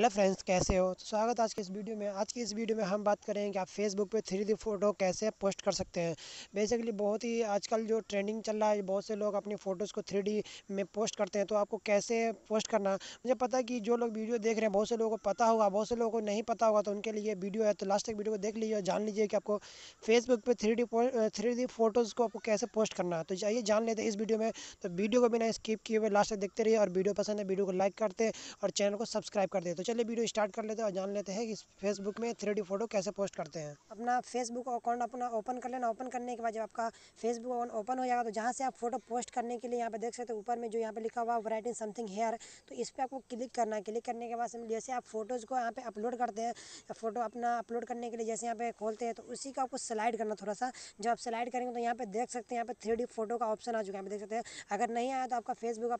Hello friends, कैसे हो। तो स्वागत है आज के इस वीडियो में। हम बात करेंगे कि आप फेसबुक पे 3D फ़ोटो कैसे पोस्ट कर सकते हैं। बेसिकली बहुत ही आजकल जो ट्रेंडिंग चल रहा है, बहुत से लोग अपनी फ़ोटोज़ को 3D में पोस्ट करते हैं। तो आपको कैसे पोस्ट करना, मुझे पता है कि जो लोग वीडियो देख रहे हैं बहुत से लोगों को पता होगा, बहुत से लोगों को नहीं पता होगा, तो उनके लिए वीडियो है। तो लास्ट तक वीडियो को देख लीजिए और जान लीजिए कि आपको फेसबुक पर 3D फ़ोटोज़ को आपको कैसे पोस्ट करना है। तो आइए जान लेते हैं इस वीडियो में। तो वीडियो को बिना स्किप किए हुए लास्ट तक देखते रहिए, और वीडियो पसंद है वीडियो को लाइक करते हैं और चैनल को सब्सक्राइब करते हैं। तो चलिए वीडियो स्टार्ट कर लेते हैं और जान लेते हैं कि फेसबुक में 3D फ़ोटो कैसे पोस्ट करते हैं। अपना फेसबुक अकाउंट अपना ओपन कर लेना। ओपन करने के बाद जब आपका फेसबुक अकाउंट ओपन हो जाएगा, तो जहाँ से आप फोटो पोस्ट करने के लिए यहाँ पे देख सकते हो ऊपर में जो यहाँ पे लिखा हुआ वराइटिंग समथिंग हेयर, तो इस पर आपको क्लिक करना है। क्लिक करने के बाद जैसे आप फोटोज़ को यहाँ पर अपलोड करते हैं, फ़ोटो अपना अपलोड करने के लिए जैसे यहाँ पे खोलते हैं, तो उसी का आपको स्लाइड करना थोड़ा सा। जब आप स्लाइड करेंगे तो यहाँ पर देख सकते हैं, यहाँ पर 3D फ़ोटो का ऑप्शन आ चुका है, यहाँ पर देख सकते हैं। अगर नहीं आया तो आपका फेसबुक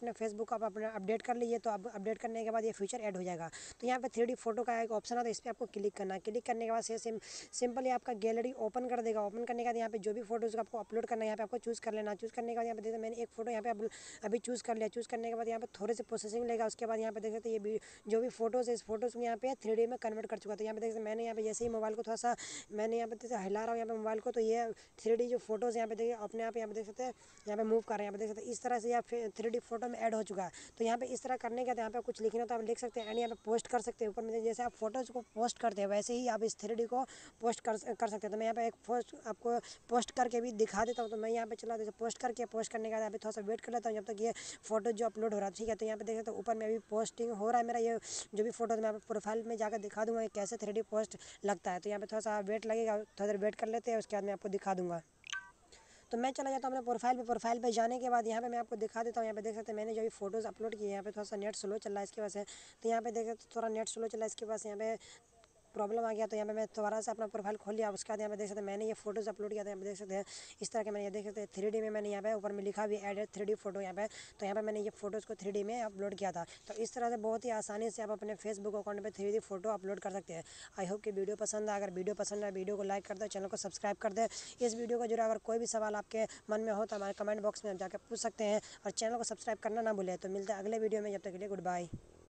आप अपना अपडेट कर लीजिए। तो आप अपडेट करने के बाद ये फीचर ऐड हो जाएगा। तो यहाँ पे 3D फोटो का एक ऑप्शन है, तो इस पर आपको क्लिक करना है। क्लिक करने के बाद सिंपल ये आपका गैलरी ओपन कर देगा। ओपन करने के बाद यहाँ पे जो भी फोटोज़ आपको अपलोड करना है, यहाँ पे आपको चूज़ कर लेना। चूज़ करने के बाद यहाँ पे देखते मैंने एक फोटो यहाँ पे अभी चूज़ कर लिया। चूज़ करने के बाद यहाँ पे थोड़े से प्रोसेसिंग लेगा। उसके बाद यहाँ पे देख सकते ये जो भी फोटोज़ है, इस फोटोज़ को यहाँ पे 3D में कन्वर्ट कर चुका। तो यहाँ पे देख सकते मैंने यहाँ पे जैसे ही मोबाइल को थोड़ा सा मैंने यहाँ पे हिला रहा हूँ यहाँ पे मोबाइल को, तो ये 3D जो फोटोज़ यहाँ पे देखिए अपने आप यहाँ पे देख सकते हैं, यहाँ पे मूव कर रहे हैं। यहाँ पे देख सकते इस तरह से यहाँ 3D फोटो में ऐड हो चुका है। तो यहाँ पे इस तरह करने के बाद यहाँ पे कुछ लिखना तो आप लिख सकते हैं, एंड यहाँ पे पोस्ट कर सकते हैं। ऊपर में जैसे आप फोटोज़ को पोस्ट करते हैं, वैसे ही आप इस 3D को पोस्ट कर सकते हैं। तो मैं यहाँ पे एक पोस्ट आपको पोस्ट करके भी दिखा देता हूँ। तो मैं यहाँ पे चला देता हूँ पोस्ट करने के बाद यहाँ पे थोड़ा सा वेट कर लेता हूँ जब तक ये फोटो जो अपलोड हो रहा है। ठीक है, तो यहाँ पे देख सकते हैं ऊपर में अभी पोस्टिंग हो रहा है मेरा ये जो भी फोटो, तो मैं प्रोफाइल में जाकर दिखा दूँगा कैसे 3D पोस्ट लगता है। तो यहाँ पर थोड़ा सा वेट लगेगा, थोड़ा देर वेट कर लेते हैं, उसके बाद मैं आपको दिखा दूँगा। तो मैं चला जाता हूँ अपने प्रोफाइल पे। प्रोफाइल पे जाने के बाद यहाँ पे मैं आपको दिखा देता हूँ। यहाँ पे देख सकते हैं मैंने जो भी फोटोज़ अपलोड किए, यहाँ पे थोड़ा सा नेट स्लो चल रहा है इसके वजह से। तो यहाँ पे देख सकते थोड़ा नेट स्लो चला है इसके वजह से यहाँ पे प्रॉब्लम आ गया। तो यहाँ पे मैं दोबारा से अपना प्रोफाइल खोल लिया। उसके बाद यहाँ पे देख सकते हैं मैंने ये फोटोज़ अपलोड किया था। यहाँ पे देख सकते हैं इस तरह के मैंने ये देख सकते हैं 3D में मैंने यहाँ पे ऊपर में लिखा भी एडेड 3D फोटो यहाँ पे। तो यहाँ पे मैंने ये फोटोज़ को 3D में अपलोड किया था। तो इस तरह से बहुत ही आसानी से आप अपने फेसबुक अकाउंट पर 3D फोटो अपलोड कर सकते हैं। आई होप कि वीडियो पसंद है। अगर वीडियो पसंद है वीडियो को लाइक कर दो, चैनल को सब्सक्राइब कर दे। इस वीडियो को जरूर, अगर कोई भी सवाल आपके मन में हो तो हमारे कमेंट बॉक्स में आप जाकर पूछ सकते हैं, और चैनल को सब्सक्राइब करना ना भूलें। तो मिलते हैं अगले वीडियो में, जब तक के लिए गुड बाय।